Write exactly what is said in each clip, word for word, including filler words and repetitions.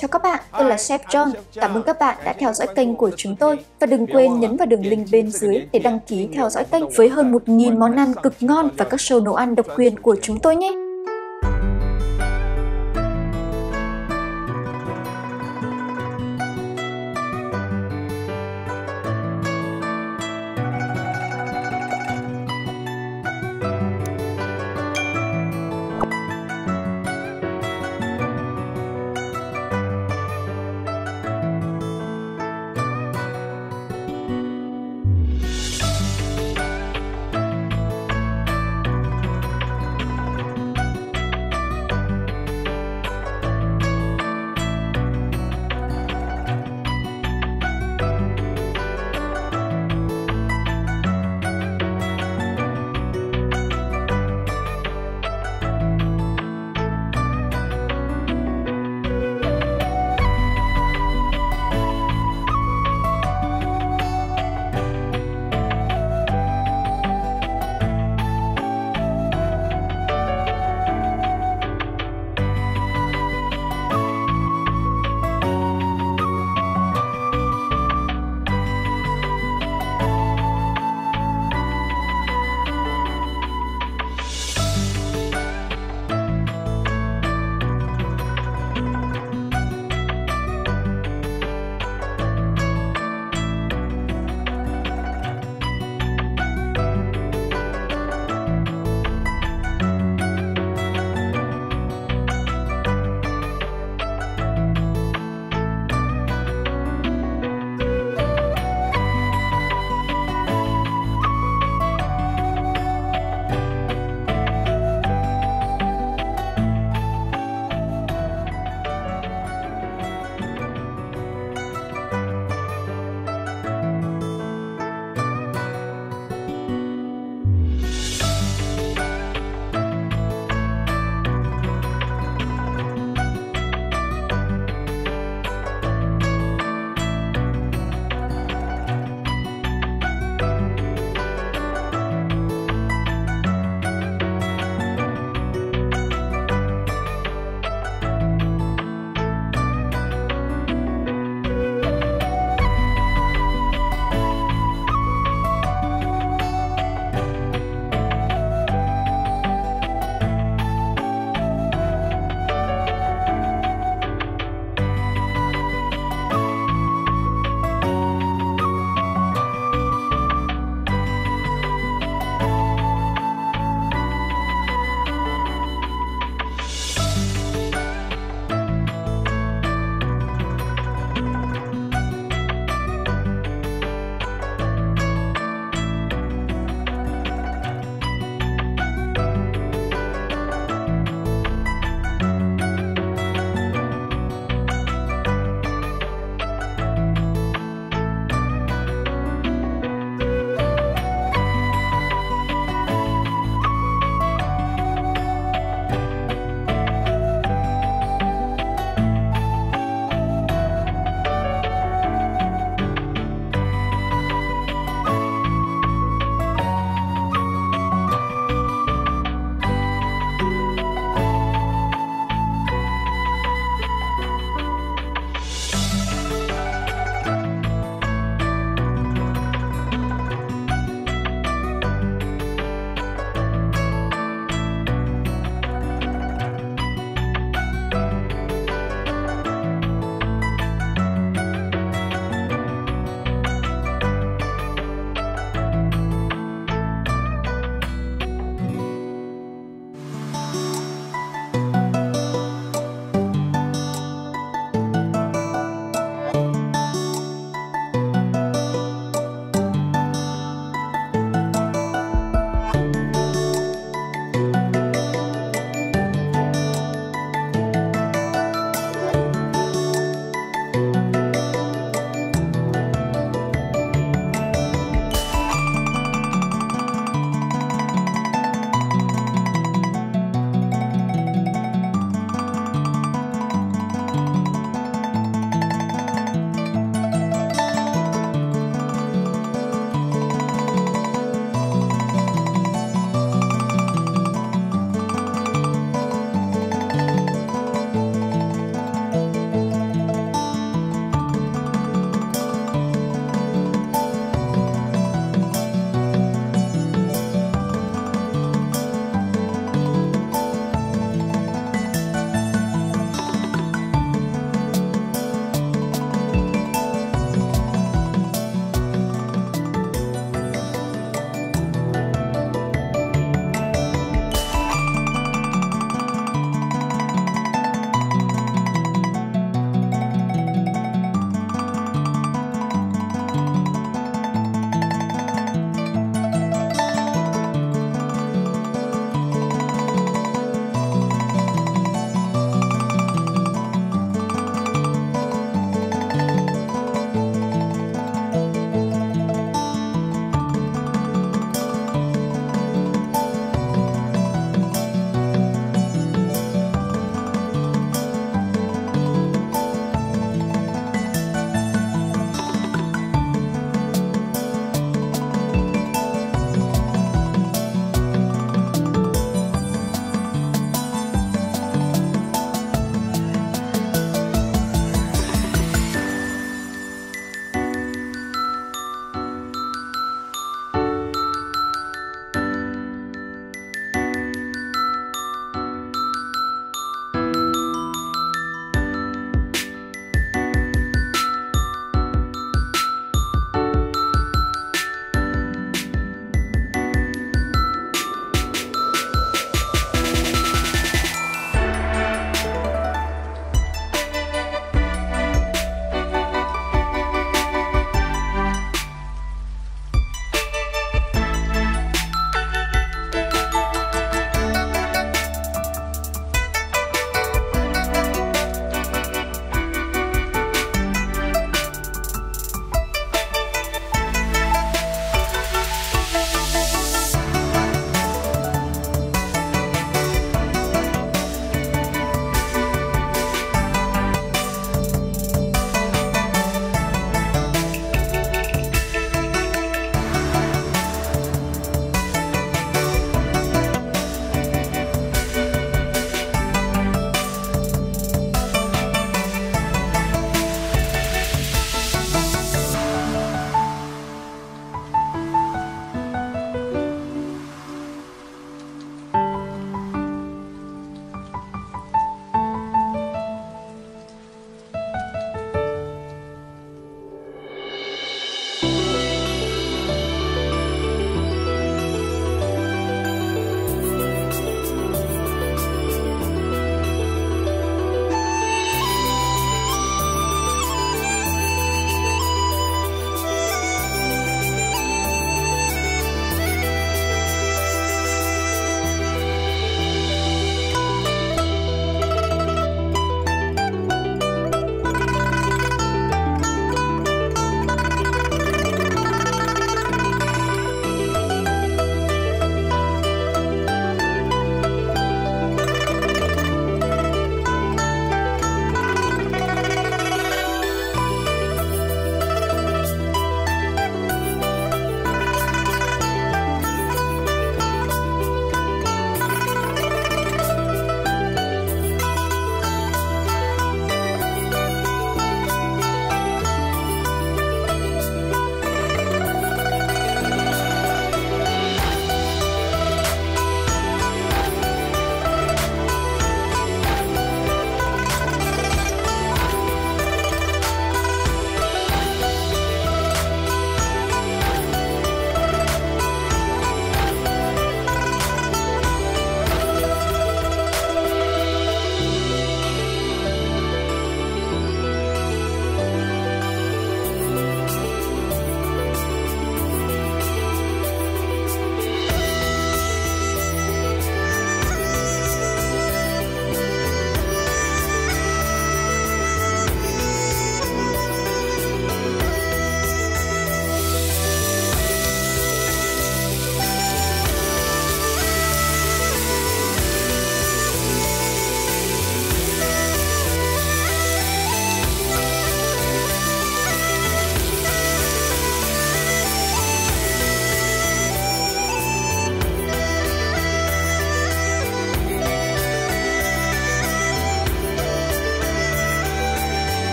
Chào các bạn, tôi là Chef John. Cảm ơn các bạn đã theo dõi kênh của chúng tôi. Và đừng quên nhấn vào đường link bên dưới để đăng ký theo dõi kênh với hơn một nghìn món ăn cực ngon và các show nấu ăn độc quyền của chúng tôi nhé.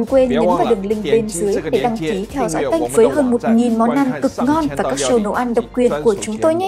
đừng quên nhấn vào đường link bên dưới để đăng ký theo dõi kênh với hơn một nghìn món ăn cực ngon và các show nấu ăn độc quyền của chúng tôi nhé.